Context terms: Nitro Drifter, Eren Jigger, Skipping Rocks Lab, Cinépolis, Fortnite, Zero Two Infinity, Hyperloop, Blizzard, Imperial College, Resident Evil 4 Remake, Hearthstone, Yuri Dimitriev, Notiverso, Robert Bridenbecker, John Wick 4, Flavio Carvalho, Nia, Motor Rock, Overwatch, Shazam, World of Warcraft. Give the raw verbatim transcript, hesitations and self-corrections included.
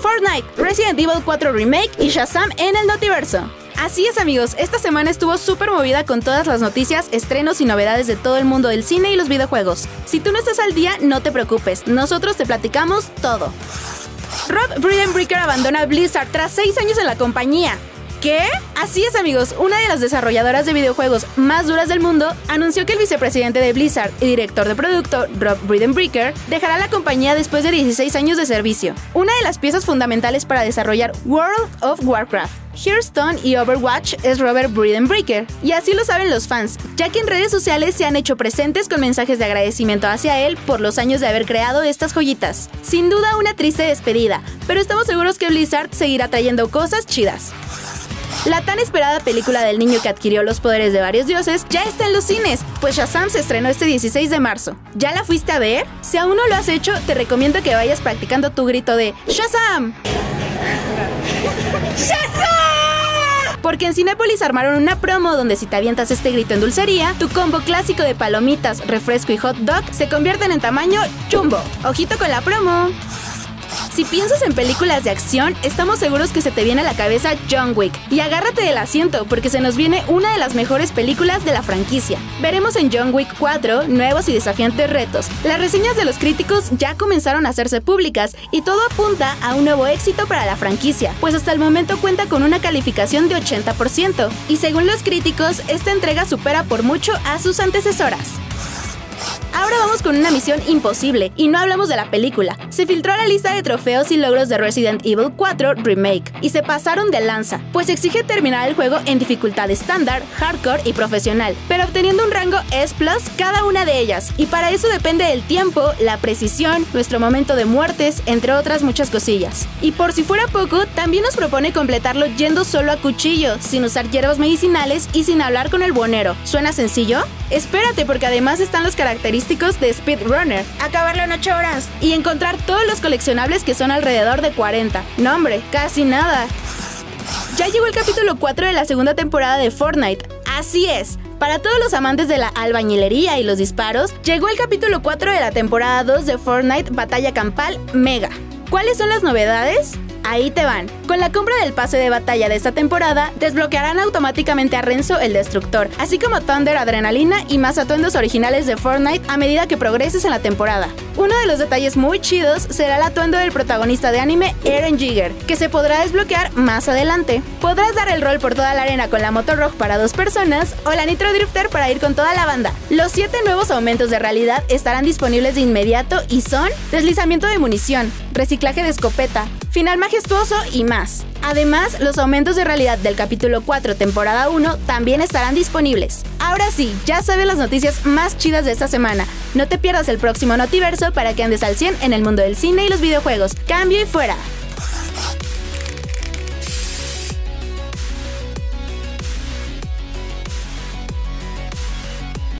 Fortnite, Resident Evil cuatro Remake y Shazam en el Notiverso. Así es, amigos, esta semana estuvo súper movida con todas las noticias, estrenos y novedades de todo el mundo del cine y los videojuegos. Si tú no estás al día, no te preocupes, nosotros te platicamos todo. Rob Bridenbecker abandona Blizzard tras seis años en la compañía. ¿Qué? Así es, amigos, una de las desarrolladoras de videojuegos más duras del mundo anunció que el vicepresidente de Blizzard y director de producto, Rob Bridenbecker, dejará la compañía después de dieciséis años de servicio. Una de las piezas fundamentales para desarrollar World of Warcraft, Hearthstone y Overwatch es Robert Bridenbecker, y así lo saben los fans, ya que en redes sociales se han hecho presentes con mensajes de agradecimiento hacia él por los años de haber creado estas joyitas. Sin duda una triste despedida, pero estamos seguros que Blizzard seguirá trayendo cosas chidas. La tan esperada película del niño que adquirió los poderes de varios dioses ya está en los cines, pues Shazam se estrenó este dieciséis de marzo. ¿Ya la fuiste a ver? Si aún no lo has hecho, te recomiendo que vayas practicando tu grito de ¡Shazam! ¡Shazam! Porque en Cinépolis armaron una promo donde si te avientas este grito en dulcería, tu combo clásico de palomitas, refresco y hot dog se convierten en tamaño chumbo. ¡Ojito con la promo! Si piensas en películas de acción, estamos seguros que se te viene a la cabeza John Wick. Y agárrate del asiento porque se nos viene una de las mejores películas de la franquicia. Veremos en John Wick cuatro nuevos y desafiantes retos. Las reseñas de los críticos ya comenzaron a hacerse públicas y todo apunta a un nuevo éxito para la franquicia, pues hasta el momento cuenta con una calificación de ochenta por ciento. Y según los críticos, esta entrega supera por mucho a sus antecesoras. Ahora vamos con una misión imposible, y no hablamos de la película. Se filtró la lista de trofeos y logros de Resident Evil cuatro Remake, y se pasaron de lanza, pues exige terminar el juego en dificultad estándar, hardcore y profesional, pero obteniendo un rango S plus cada una de ellas, y para eso depende del tiempo, la precisión, nuestro momento de muertes, entre otras muchas cosillas. Y por si fuera poco, también nos propone completarlo yendo solo a cuchillo, sin usar hierbas medicinales y sin hablar con el buhonero. ¿Suena sencillo? Espérate, porque además están los característicos de Speedrunner, acabarlo en ocho horas y encontrar todos los coleccionables que son alrededor de cuarenta. No hombre, casi nada. Ya llegó el capítulo cuatro de la segunda temporada de Fortnite. Así es, para todos los amantes de la albañilería y los disparos, llegó el capítulo cuatro de la temporada dos de Fortnite Batalla Campal Mega. ¿Cuáles son las novedades? Ahí te van. Con la compra del pase de batalla de esta temporada, desbloquearán automáticamente a Renzo el Destructor, así como Thunder, Adrenalina y más atuendos originales de Fortnite a medida que progreses en la temporada. Uno de los detalles muy chidos será el atuendo del protagonista de anime Eren Jigger, que se podrá desbloquear más adelante. Podrás dar el rol por toda la arena con la Motor Rock para dos personas o la Nitro Drifter para ir con toda la banda. Los siete nuevos aumentos de realidad estarán disponibles de inmediato y son deslizamiento de munición, reciclaje de escopeta, final majestuoso y más. Además, los aumentos de realidad del capítulo cuatro temporada uno también estarán disponibles. Ahora sí, ya sabes las noticias más chidas de esta semana. No te pierdas el próximo Notiverso para que andes al cien en el mundo del cine y los videojuegos. Cambio y fuera.